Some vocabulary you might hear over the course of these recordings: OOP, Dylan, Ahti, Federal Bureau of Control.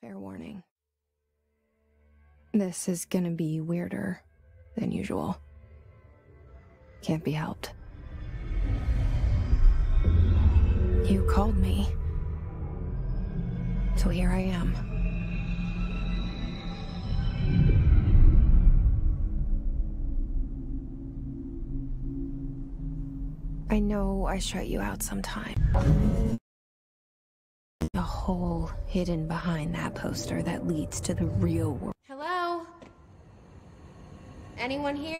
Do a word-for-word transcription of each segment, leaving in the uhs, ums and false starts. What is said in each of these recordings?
Fair warning. This is gonna be weirder than usual. Can't be helped. You called me. So here I am. I know I shut you out sometime. The hole hidden behind that poster that leads to the real world. Hello? Anyone here?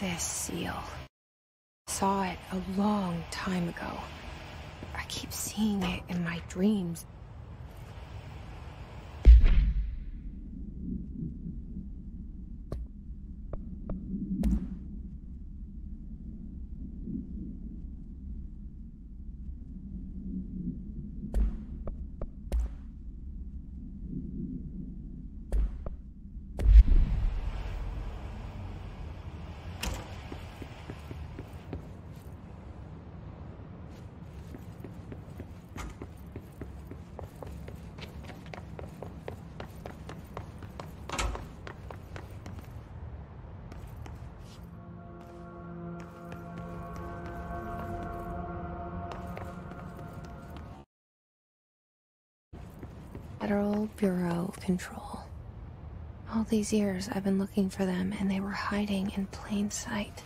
This seal. Saw it a long time ago. I keep seeing it in my dreams. Federal Bureau of Control. All these years I've been looking for them, and they were hiding in plain sight.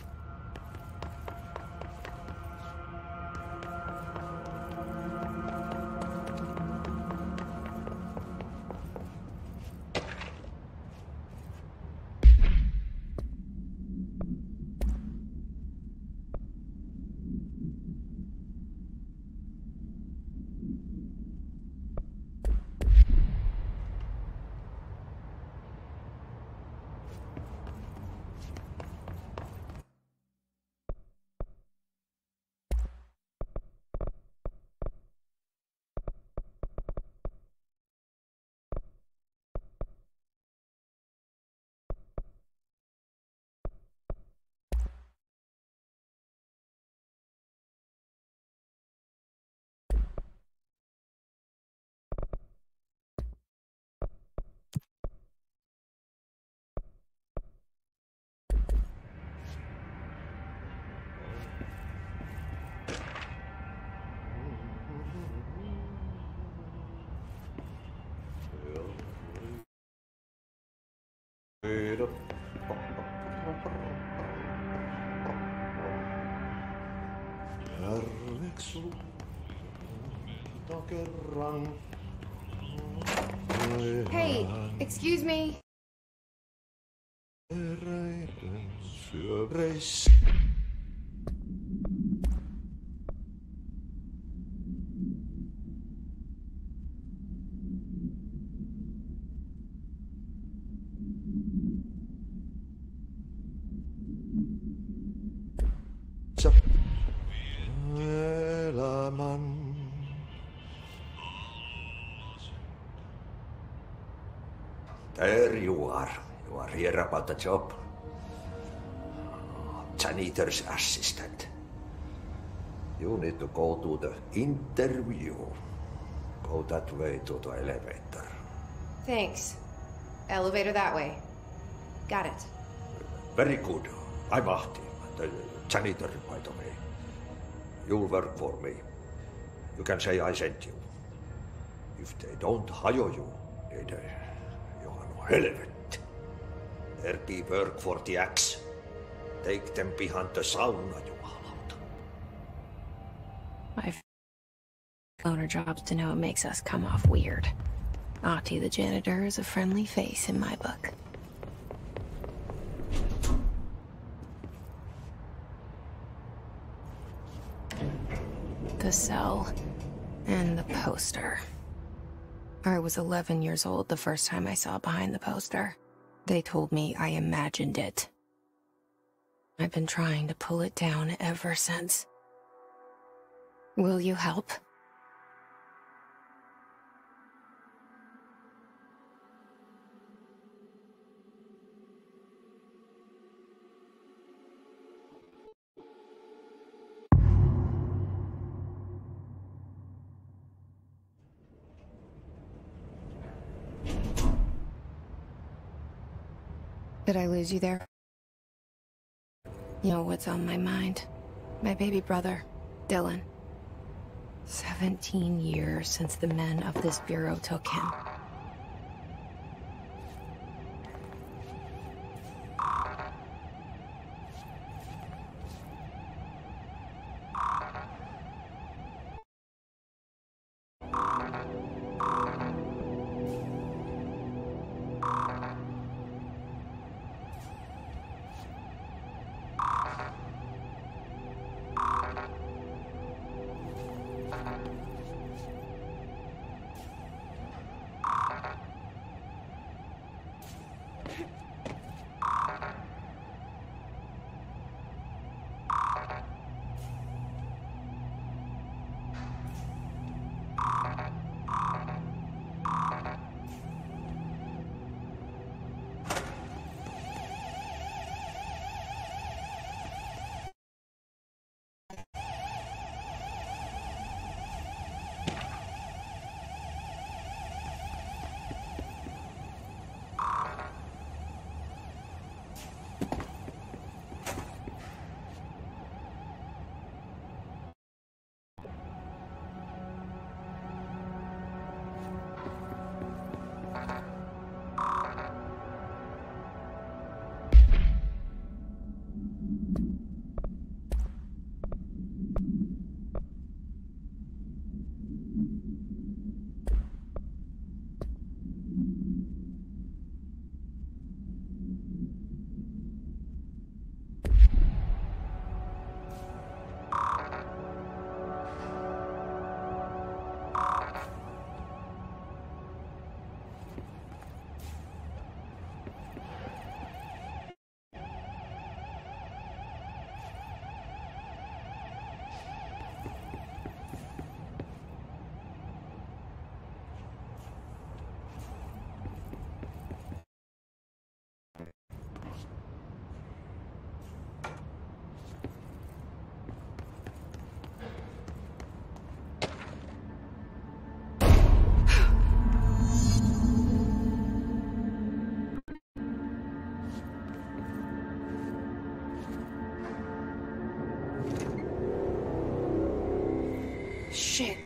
Hey, excuse me. There you are. You are here about the job. janitor's assistant. You need to go to the interview. Go that way to the elevator. Thanks. Elevator that way. Got it. Very good. I'm Ahti, the janitor, by the way. You'll work for me. You can say I sent you. If they don't hire you, they, you are no hell of it. There be work for the axe. Take them behind the sauna, you allowed. My loner jobs to know it makes us come off weird. Ahti the janitor is a friendly face in my book. The cell and the poster. I was eleven years old the first time I saw behind the poster. They told me I imagined it. I've been trying to pull it down ever since. Will you help? Did I lose you there? You know what's on my mind? My baby brother, Dylan. Seventeen years since the men of this bureau took him. Shit.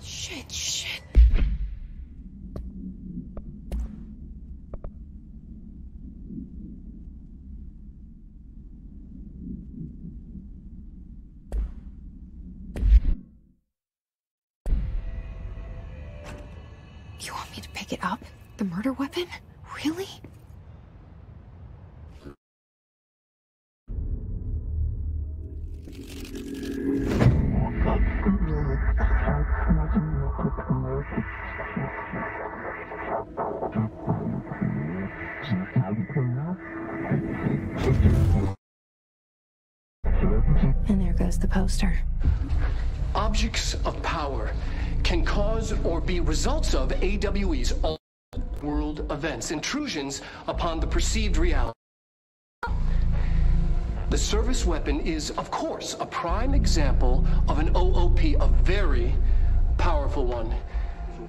Shit, shit. You want me to pick it up? The murder weapon? Really? And there goes the poster. Objects of power can cause or be results of A W E's all world events, intrusions upon the perceived reality. The service weapon is, of course, a prime example of an O O P, a very powerful one,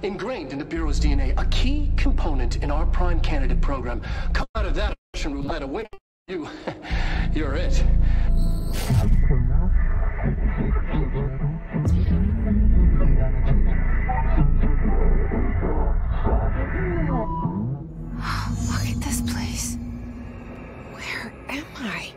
ingrained in the Bureau's D N A, a key component in our prime candidate program. Come out of that Russian roulette a winner. You, you're it. Look at this place. Where am I?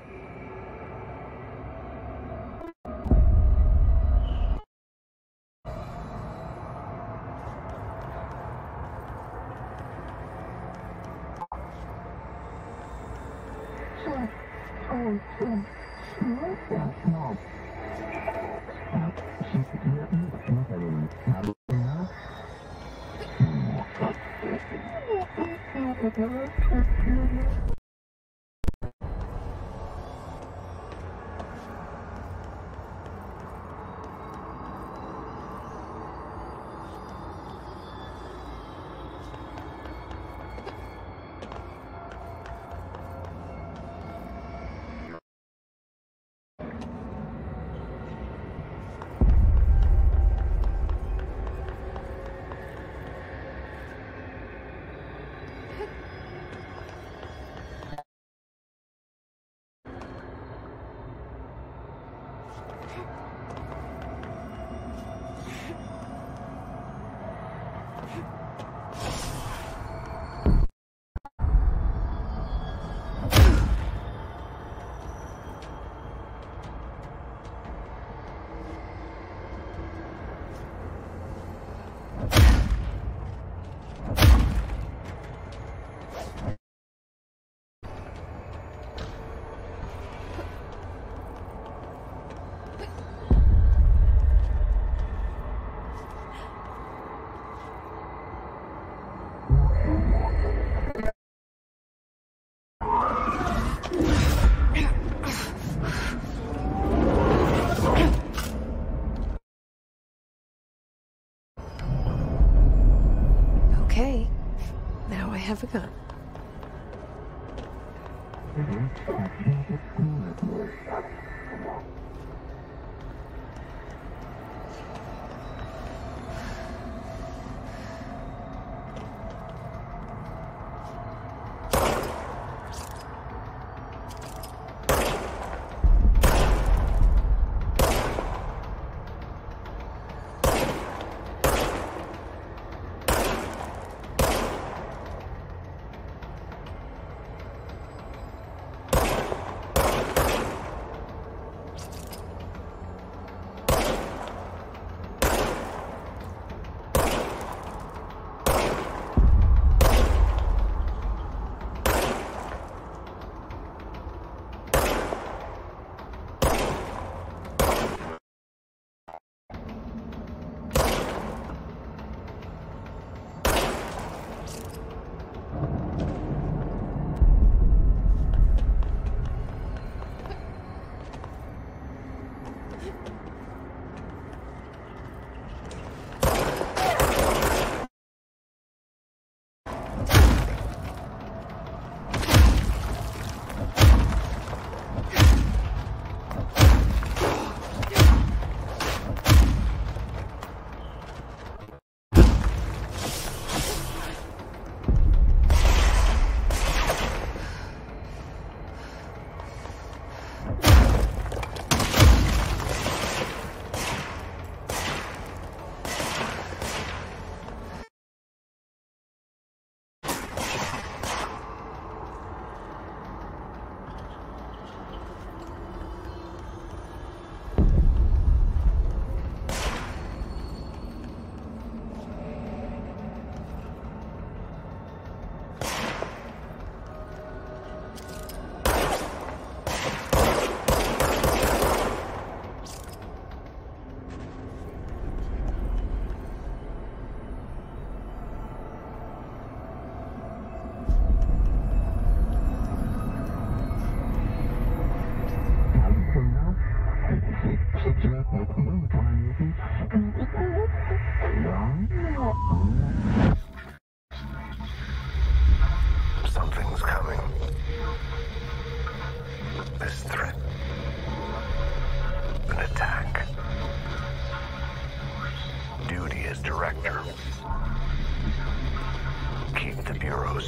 Have a gun.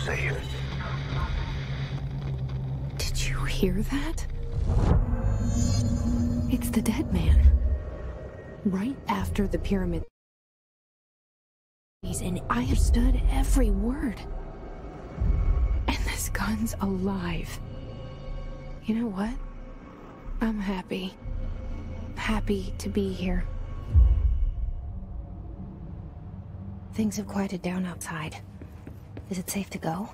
safe. Did you hear that? It's the dead man. Right after the pyramid. And I understood every word. And this gun's alive. You know what? I'm happy. Happy to be here. Things have quieted down outside. Is it safe to go?